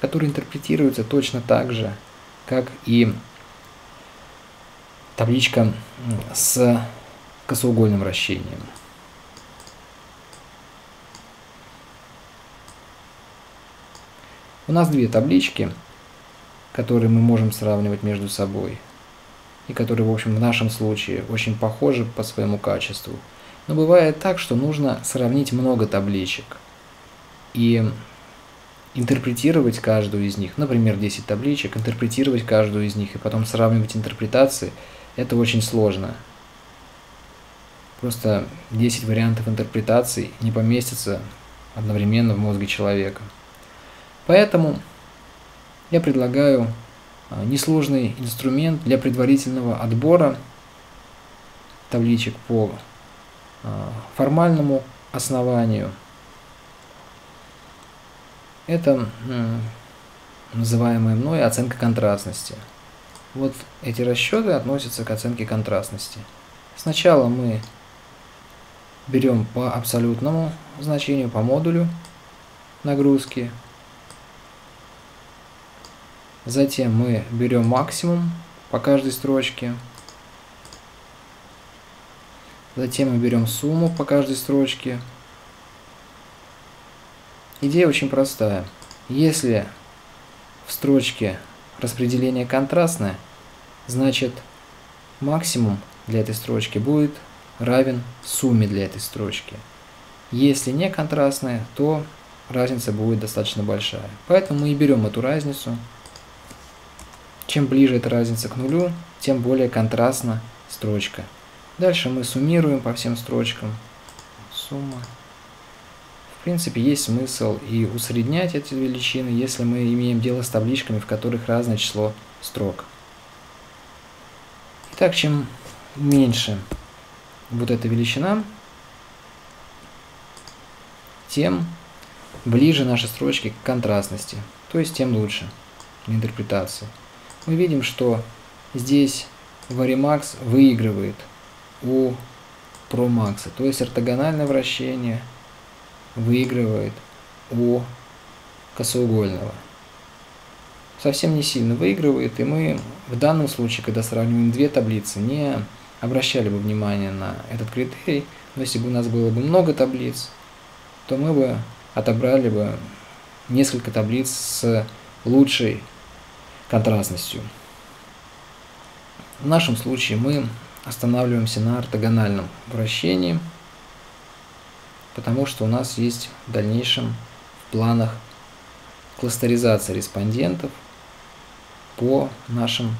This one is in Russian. которые интерпретируются точно так же, как и табличка с косоугольным вращением. У нас две таблички, которые мы можем сравнивать между собой, и которые, в общем, в нашем случае очень похожи по своему качеству. Но бывает так, что нужно сравнить много табличек и интерпретировать каждую из них, например, 10 табличек, интерпретировать каждую из них и потом сравнивать интерпретации, это очень сложно. Просто 10 вариантов интерпретаций не поместится одновременно в мозге человека. Поэтому я предлагаю несложный инструмент для предварительного отбора табличек по формальному основанию. Это называемая мной оценка контрастности. Вот эти расчеты относятся к оценке контрастности. Сначала мы берем по абсолютному значению, по модулю нагрузки. Затем мы берем максимум по каждой строчке. Затем мы берем сумму по каждой строчке. Идея очень простая. Если в строчке распределение контрастное, значит максимум для этой строчки будет равен сумме для этой строчки. Если не контрастное, то разница будет достаточно большая. Поэтому мы и берем эту разницу. Чем ближе эта разница к нулю, тем более контрастна строчка. Дальше мы суммируем по всем строчкам. Сумма. В принципе, есть смысл и усреднять эти величины, если мы имеем дело с табличками, в которых разное число строк. Итак, чем меньше вот эта величина, тем ближе наши строчки к контрастности, то есть тем лучше для интерпретации. Мы видим, что здесь Varimax выигрывает у Promax, то есть ортогональное вращение выигрывает у косоугольного. Совсем не сильно выигрывает, и мы в данном случае, когда сравниваем две таблицы, не обращали бы внимания на этот критерий, но если бы у нас было бы много таблиц, то мы бы отобрали бы несколько таблиц с лучшей контрастностью. В нашем случае мы останавливаемся на ортогональном вращении, потому что у нас есть в дальнейшем в планах кластеризация респондентов по нашим